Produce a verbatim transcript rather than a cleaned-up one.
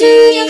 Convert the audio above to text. Christmas.